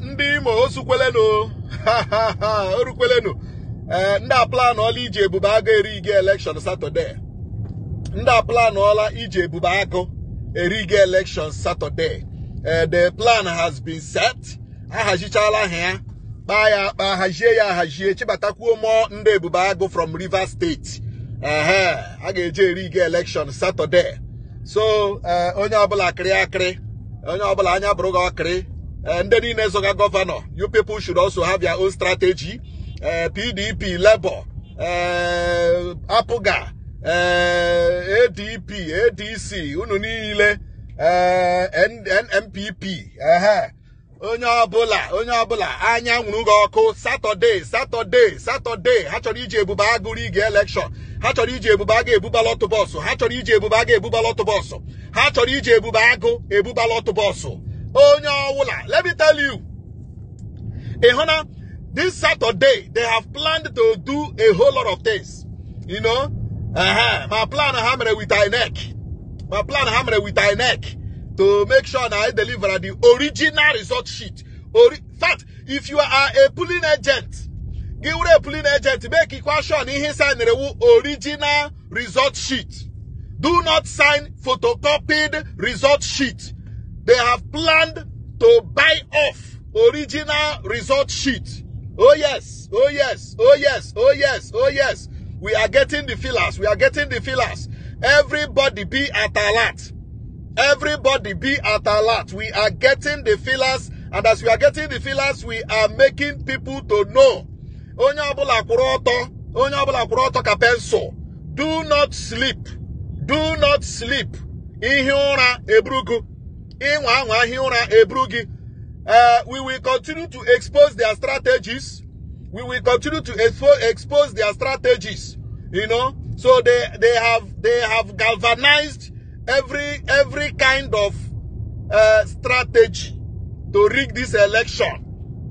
Ndi mo osukwele no. Orukwele no. Nda plan all ije bubaga erige election Saturday. Nda plan all ije bubaga erige election Saturday. The plan has been set. Ahajichala here. Bahajie chibatakuo mo nde bubaga from Rivers State. Ageje erige election Saturday. So onyabola akre. Onyabola anya broga akre. And then in Ezoga governor, you people should also have your own strategy. PDP, Labour, APGA, ADP, ADC, Ununile, NPP. Onyabola, Anya Unugoko, Saturday, Hachorije Bubaguri election, Hachorije Bubage Bubaloto Bosso, Hachorije Bubage Bubaloto Bosso, Hachorije Bubago, Ebubaloto Bosso. Let me tell you, Ehona, this Saturday, they have planned to do a whole lot of things. You know, my plan hammer with our neck. My plan hammer with our neck to make sure that I deliver the original result sheet. In fact, if you are a polling agent, give a polling agent, make equation in his sign the original result sheet. Do not sign photocopied result sheet. They have planned to buy off original result sheet. Oh yes. We are getting the fillers. Everybody be at alert. We are getting the fillers. And as we are getting the fillers, we are making people to know. Onye abula kuroto kapenso. Do not sleep. Ihiura ebruku. We will continue to expose their strategies. You know, so they have galvanized every kind of strategy to rig this election.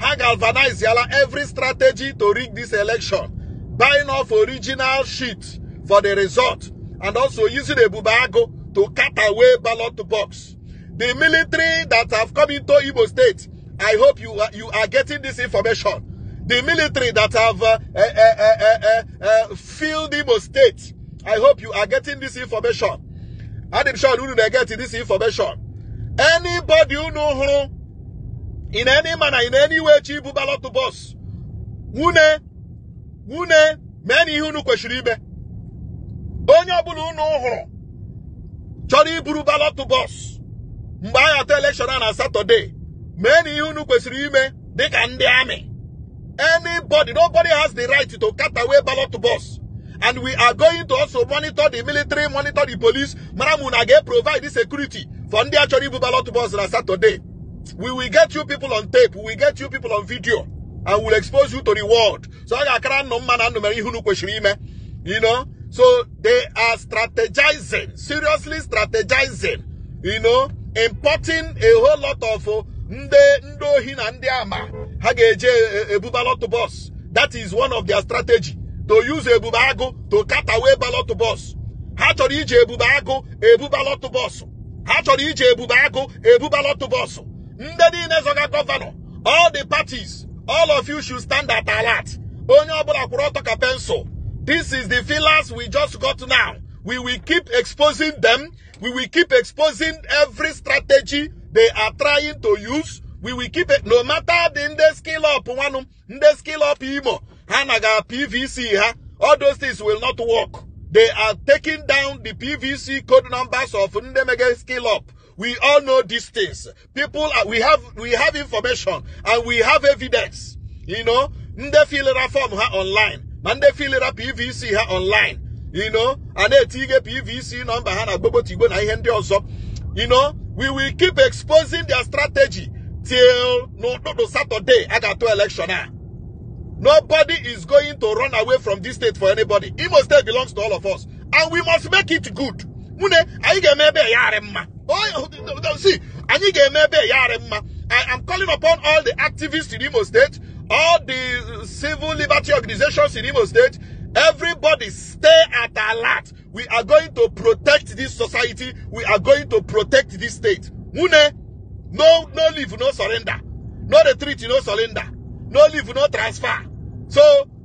Ha galvanized every strategy to rig this election, buying off original sheet for the result, and also using the bubago to cut away ballot box. The military that have come into Imo State, I hope you are getting this information. The military that have filled Imo State, I hope you are getting this information. I'm sure you will get this information. Anybody who know who, in any manner, in any way, chief ballot to boss. Wune, many who know Kweshiribe. Onyabulu know who, chori buru ballot to boss. Mbaya to election on Saturday. Many who know Kwesirime, they can damn. Nobody has the right to cut away ballot to boss. And we are going to also monitor the military, monitor the police. Maramunage provide the security for the actual ballot to boss on Saturday. We will get you people on tape, we will get you people on video, and we'll expose you to the world. So I can't no man and no man who know Kwesirime. You know? So they are strategizing, seriously strategizing, you know. Importing a whole lot of ndohi na ndi ama hageje ebu ballot box. That is one of their strategy, to use ebu bago to cut away ballot box. How to use ebu bago ebu ballot box. How to use ebu bago ebu ballot box. Ndedi nezoga governor. All the parties, all of you should stand at alert. Onye obula kuroto ka pencil. This is the fillers we just got now. We will keep exposing them. We will keep exposing every strategy they are trying to use. We will keep it. No matter the scale up, one, the scale up, Imo, Hanaga, PVC, all those things will not work. They are taking down the PVC code numbers of Ndemege scale up. We all know these things. People, we have information and we have evidence. You know, Ndefilera form her online, Mandefilera PVC her online. You know, and a TG PVC number Hana Bobo Tigbo I hand also. You know, we will keep exposing their strategy till no Saturday at our election. Nobody is going to run away from this state for anybody. Imo State belongs to all of us. And we must make it good. I am calling upon all the activists in Imo State, all the civil liberty organizations in Imo State. Everybody stay at alert. We are going to protect this society. We are going to protect this state. No leave, no surrender. No retreat, no surrender. No leave, no transfer. So,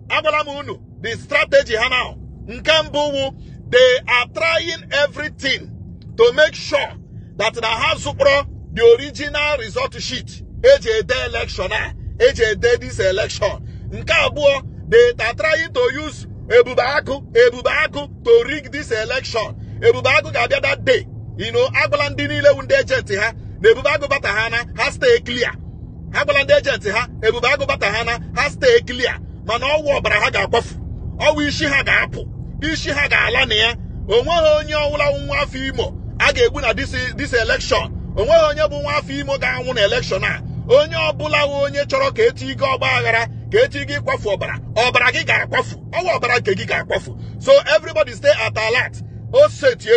the strategy now, they are trying everything to make sure that the house the original result sheet, AJD election, AJD this election, they are trying to use Ebubaku to rig this election. Ebubaku gabia that day, you know, Agbalandini le unde agenti ha, Ebubaku batahana has stay clear. Agbalande agenti ha, Ebubaku batahana has stay clear. Man all war brahaga kofu, all ishi ha ga apu, ishi ha ga alani eh. Onwe onye owula unwa fimo, aga egbu na this election. Onwe onye bu unwa fimo ga anwu na election ah. Onye obula onye chọrọ ka eti ga ogba aghara. So everybody stay at alert. Everybody must stay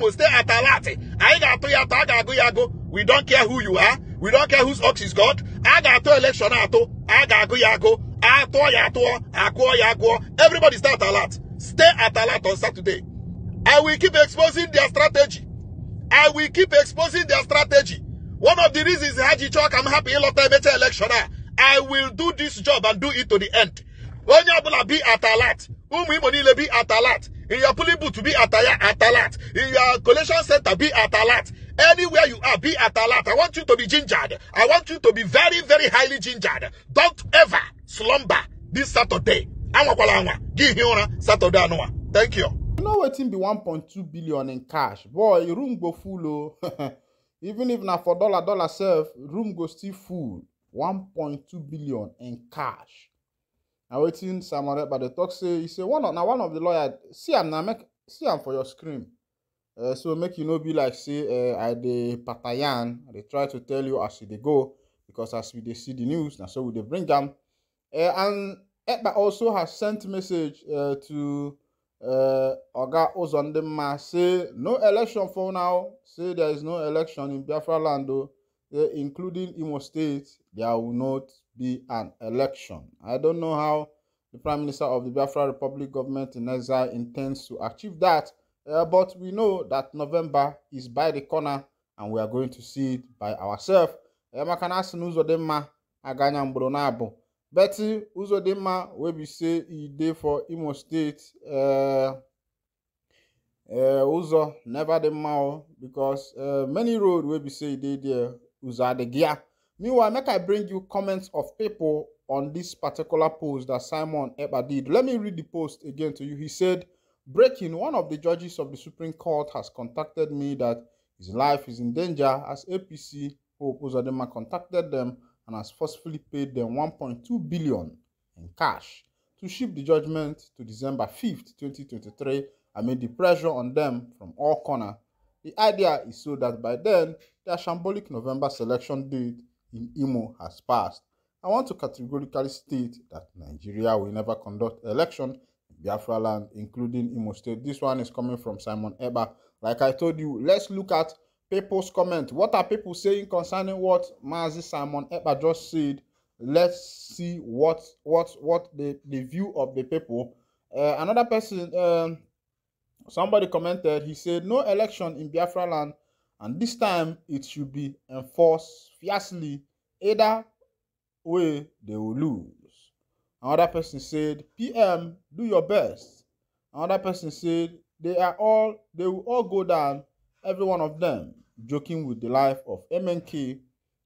at alert. We don't care who you are. We don't care whose ox is God. Everybody stay at alert. Stay at alert on Saturday. I will keep exposing their strategy. I will keep exposing their strategy. One of the reasons Haji Chok, I'm happy a lot of better election. I will do this job and do it to the end. When you are be at alert, be at alert. In your pulling boot to be at alert. In your collection center, be at alert. Anywhere you are, be at alert. I want you to be gingered. I want you to be very, very highly gingered. Don't ever slumber this Saturday. Give you Saturday. Thank you. You know what? It be 1.2 billion in cash. Boy, your room go full. Even if now for dollar self, room go still full. 1.2 billion in cash. Now waiting Simon Ekpa the talk say he say one of the lawyers see I'm now make see I'm for your screen. So make you no be like say I the Patayan. They try to tell you as they go because as we they see the news now so we they bring them. And Ekpa also has sent message to Oga Uzodimma say no election for now. Say there is no election in Biafra land, including Imo State. There will not be an election. I don't know how the Prime Minister of the Biafra Republic government in exile intends to achieve that, but we know that November is by the corner, and we are going to see it by ourselves. Uzodimma Aganyambronabo. Betty Uzodimma wey be say he dey for Imo State Uzo never the mouth because many road wey be say dey there Uzo the gear. Meanwhile, make I bring you comments of people on this particular post that Simon Ekpa did. Let me read the post again to you. He said, breaking, one of the judges of the Supreme Court has contacted me that his life is in danger as APC Hope Uzodimma contacted them and has forcefully paid them 1.2 billion in cash to ship the judgment to December 5th, 2023, amid the pressure on them from all corners. The idea is so that by then, their shambolic November selection date in Imo has passed. I want to categorically state that Nigeria will never conduct election in Biafra land, including Imo State. This one is coming from Simon Ekpa. Like I told you, let's look at people's comment. What are people saying concerning what Mazi Simon Ekpa just said? Let's see what the view of the people. Another person, somebody commented. He said, "No election in Biafra land, and this time it should be enforced fiercely. Either way, they will lose." Another person said, "PM, do your best." Another person said, they will all go down. Every one of them." Joking with the life of MNK.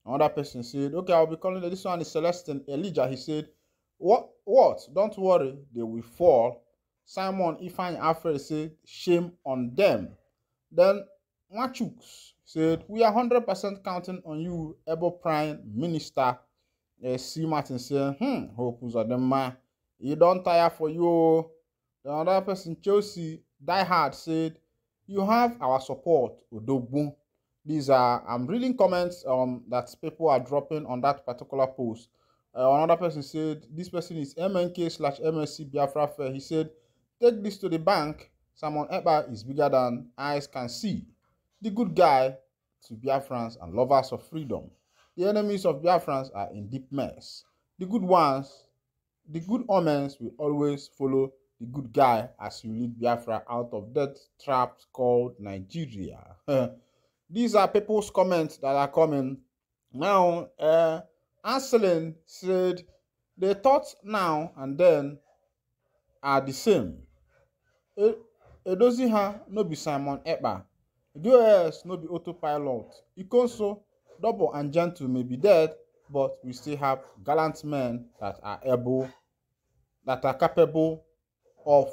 Another person said, okay, I'll be calling this one is Celestine Elijah. He said, what? Don't worry, they will fall. Simon Ifeanyi Afrey said, shame on them. Then Machuks said, we are 100% counting on you, Ebo Prime Minister. C. Martin said, Hope Uzodimma, you don't tire for you. The other person, Chelsea Die Hard, said, you have our support, Odogbu. These are reading comments that people are dropping on that particular post. Another person said, this person is MNK/MSC Biafra Fair. He said, take this to the bank. Simon Ekpa is bigger than eyes can see. The good guy to Biafrans and lovers of freedom. The enemies of Biafrans are in deep mess. The good omens will always follow the good guy as you lead Biafra out of that trap called Nigeria. These are people's comments that are coming. Now, Anselin said the thoughts now and then are the same. Edoziha no be Simon Ekpa. US no be autopilot. Ikonso, Double and Gentle may be dead, but we still have gallant men that are capable of